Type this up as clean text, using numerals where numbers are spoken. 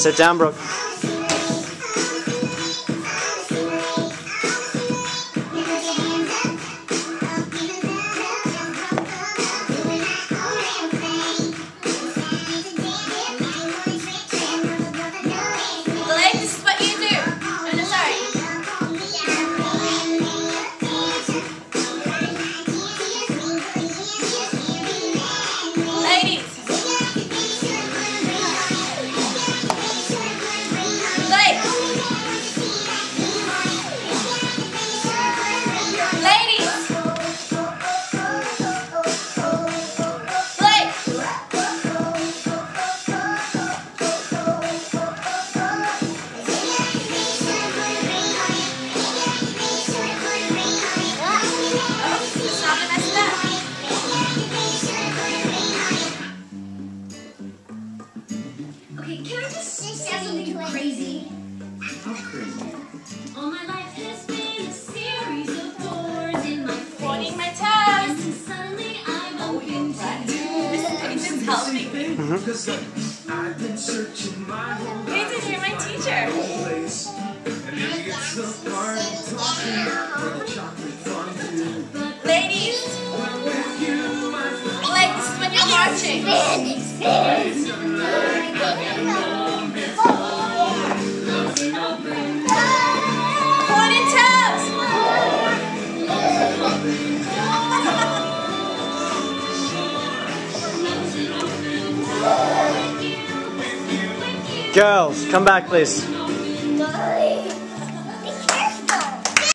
Sit down, Brooke. Because I've been searching my whole life. You're my teacher. Ladies, this is when you're watching. Corn and Tubbs. Girls, come back, please.